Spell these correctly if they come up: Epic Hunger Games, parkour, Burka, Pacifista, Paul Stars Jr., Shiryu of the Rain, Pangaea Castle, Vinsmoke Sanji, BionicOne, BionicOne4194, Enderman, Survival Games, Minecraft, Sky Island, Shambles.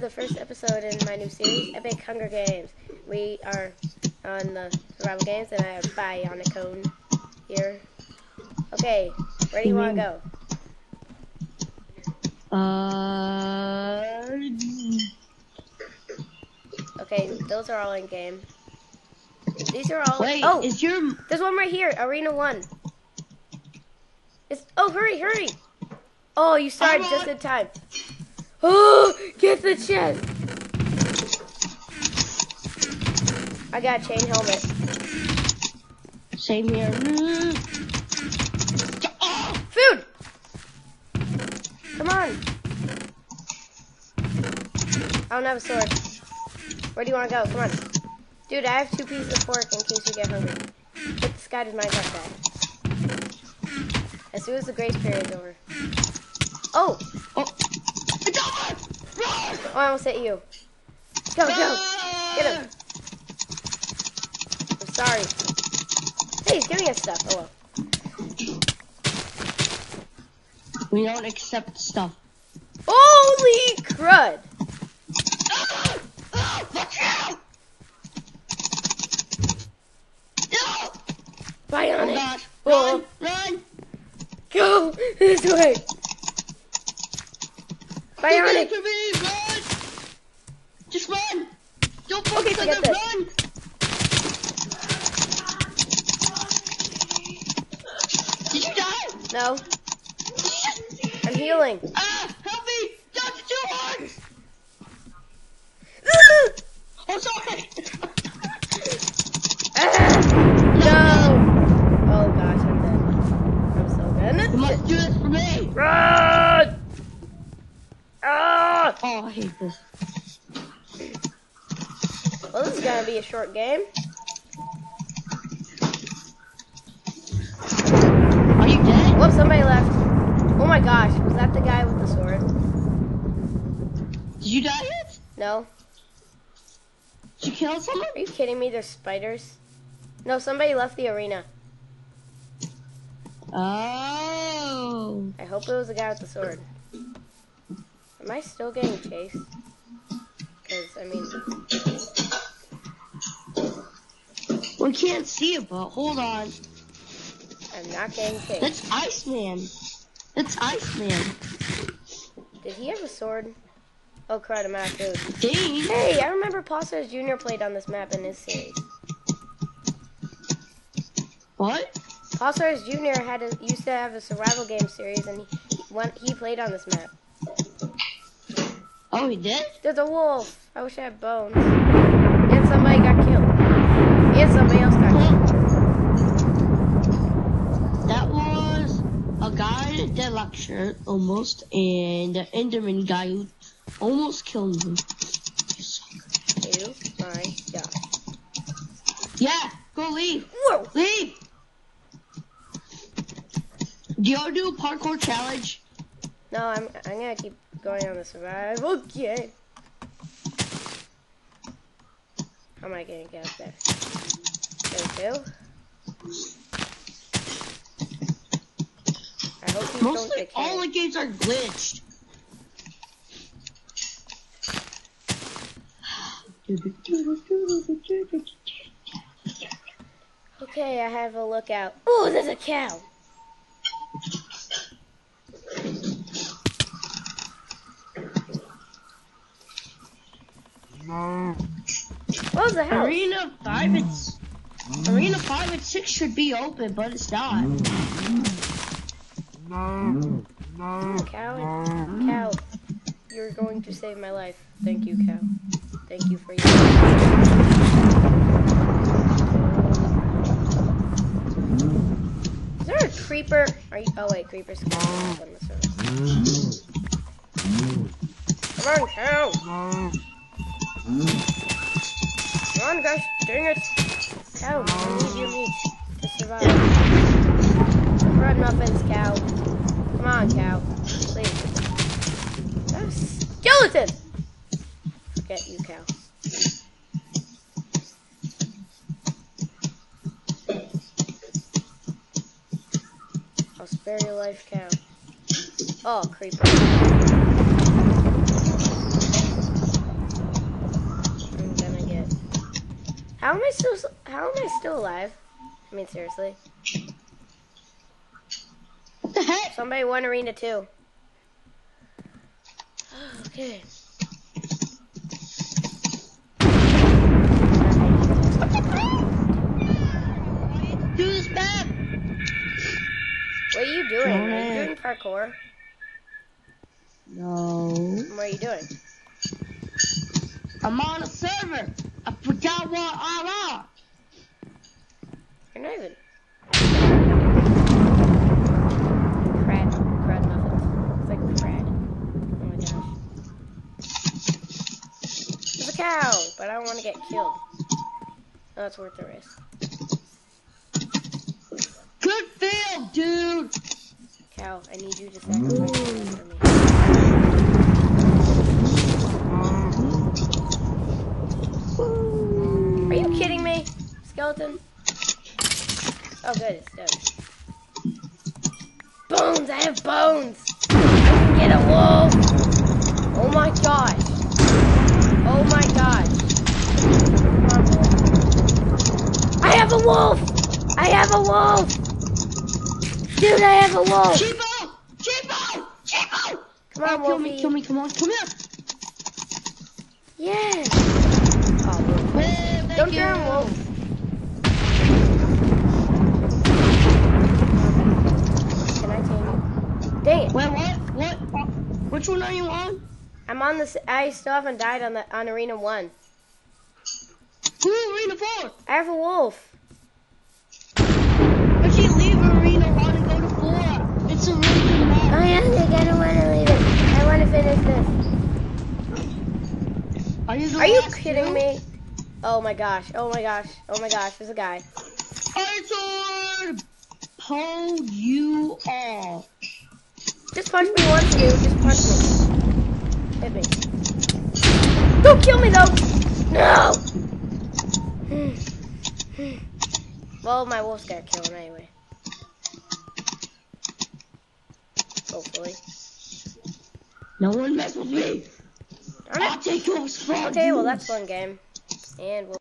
the first episode in my new series, Epic Hunger Games. We are on the survival games, and I have BionicOne here. Okay, where do you want to go? Okay, those are all in game. These are all. Wait, oh, is your? There's one right here, Arena 1. It's oh, hurry, hurry! Oh, you started just in time. Oh, get the chest! I got a chain helmet. Same here. Food! Come on! I don't have a sword. Where do you want to go? Come on. Dude, I have 2 pieces of pork in case you get hungry. But this guy does Minecraft guy. As soon as the grace period is over. Oh! Oh, I almost hit you. Go, go! Get him! I'm sorry. Hey, he's giving us stuff. Oh well. We don't accept stuff. Holy crud! Bionic! Run, oh. Run! Go! This way! Bionic! Run! Just run! Don't focus on them! Run! Did you die? No. I'm healing. Ah! Help me! Don't do it! I'm sorry! No! Oh gosh, I'm dead. I'm so dead. You must do this for me! Run! Ah! Oh, I hate this. Well, this is gonna be a short game. Are you dead? Whoops, somebody left. Oh my gosh, was that the guy with the sword? Did you die yet? No. Did you kill someone? Are you kidding me? There's spiders. No, somebody left the arena. Oh. I hope it was the guy with the sword. Am I still getting chased? Because, I mean... We can't see it, but hold on. I'm not getting chased. That's Iceman. That's Iceman. Did he have a sword? Oh, crud, I'm out of food. Dang. Hey, I remember Paul Stars Jr. played on this map in his series. What? Paul Stars Jr. used to have a survival game series, and he played on this map. Oh, he did? There's a wolf. I wish I had bones. And somebody got killed. And somebody else got killed. That was a guy in a deadlock shirt, almost, and the Enderman guy who almost killed him. Oh my god. Yeah, go leave. Whoa. Leave. Do y'all do a parkour challenge? No, I'm gonna keep going on the survival game. How am I gonna get up there? There we go. I hope you don't get killed. All the games are glitched. Okay, I have a lookout. Oh, there's a cow. What was the hell? Arena 5 and 6 should be open, but it's not. Cow, you're going to save my life. Thank you, cow. Thank you for your life. Is there a creeper? Are you? Oh wait, creepers can't on the server. Come on, cow! Come on, gosh, dang it! Cow, I need your meat to survive. Run muffins, cow. Come on, cow. Please. Oh, skeleton! Forget you, cow. I'll spare your life, cow. Oh, creeper. How am I still alive? I mean, seriously. What the heck? Somebody won Arena 2. Okay. What the heck? Who's back? What are you doing? Are you doing parkour? No. What are you doing? I'm on a server. I forgot what I'm on. You're not even. Crad muffins. It's like crad. Oh my gosh. There's a cow, but I don't want to get killed. Oh, it's worth the risk. Good field, dude. Cow, I need you to sacrifice for me. Are you kidding me? Skeleton? Oh good, it's done. Bones! I have bones! I can get a wall! Oh my gosh! Oh my gosh! I have a wolf! I have a wolf! Dude, I have a wolf! Cheapo! Cheapo! Cheapo! Come on, kill me, kill me, come on, come here! Yes! Oh, well, don't you. Throw him, wolf. Can I tame you? Dang it. Wait, what? Which one are you on? I'm on this. I still haven't died on Arena 1. Who Arena 4? I have a wolf. But she leave Arena 1 and go to 4. It's a really good map. Oh yeah, I don't want to leave it. I want to finish this. Are you kidding me? Oh my gosh, oh my gosh, oh my gosh, there's a guy. I told you all. Just punch me once, dude, just punch me. Hit me. Don't kill me though! No! Well, my wolf's got killed anyway. Hopefully. No one mess with me! I'll take your spawn. Okay, well that's one game. And we'll